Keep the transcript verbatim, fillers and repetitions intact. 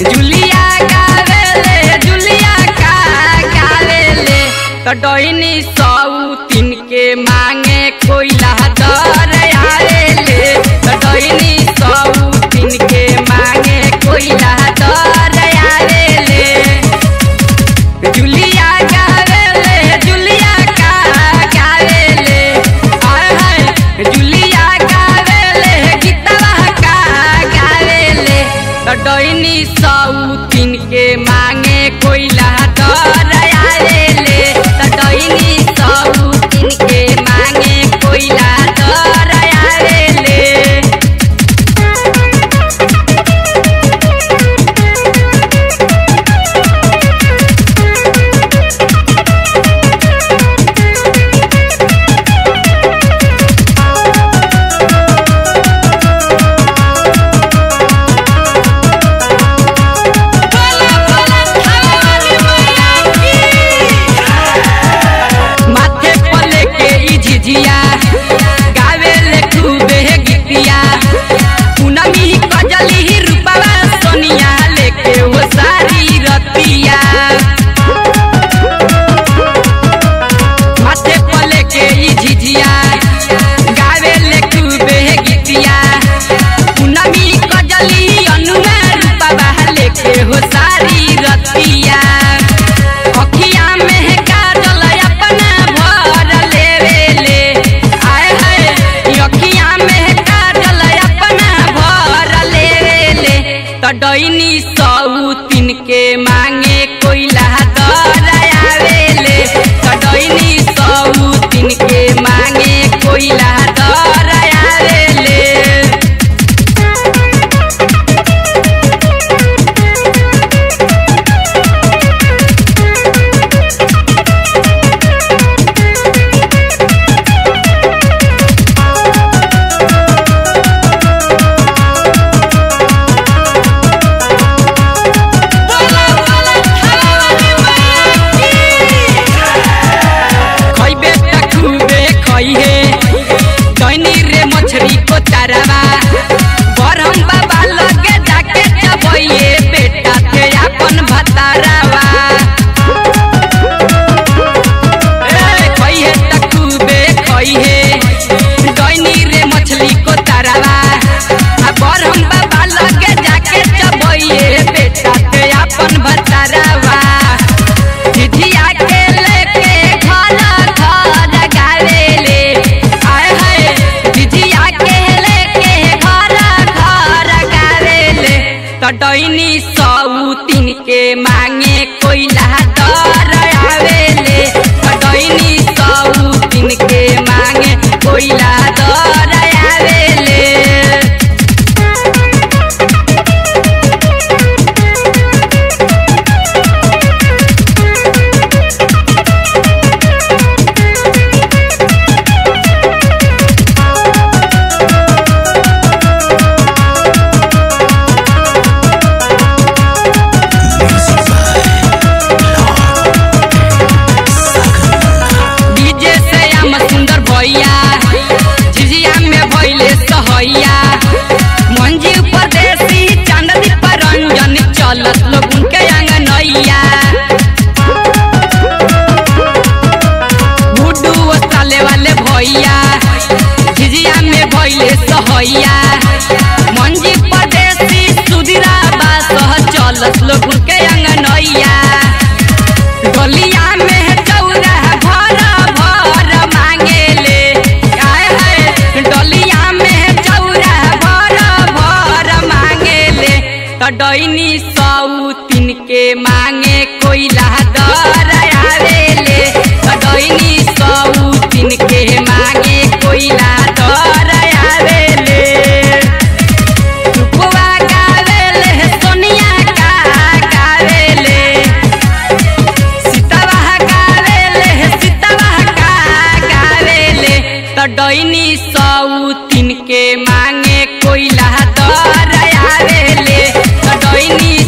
जुलिया कावेले जुलिया का कावेले तो डोइनी सौ तीन के मांगे कोयला दर आवेले तो डोइनी सौ तीन के मांगे कोयला दर आवेले जुलिया कावेले जुलिया का कावेले आए जुलिया कावेले गीतवा का कावेले तो डोइनी सौ तीन के मांगे कोयला दर आवेले डोइनी सौ तीन के मांगे कोयला दर आवेले डोइनी सौ तीन के मांगे कोयला दर आवेले तो डोइनी सौ तीन के मांगे कोयला दर आवेले डोइनी सौ तीन के मांगे कोयला दर आवेले तो डोइनी सौ तीन के मांगे कोयला दर आवेले मंजी परदेसी सुधीरा बासह चलस लोगन के अंगनैया गलिया में चौरा भर भर मांगेले गलिया में चौरा भर भर मांगेले तो डोइनी सौ तीन के मांगे कोयला दर आवेले तो डोइनी सौ तीन के मांगे कोयला दर आवेले डोइनी सौ तीन के मांगे कोयला दर आवेले डोइनी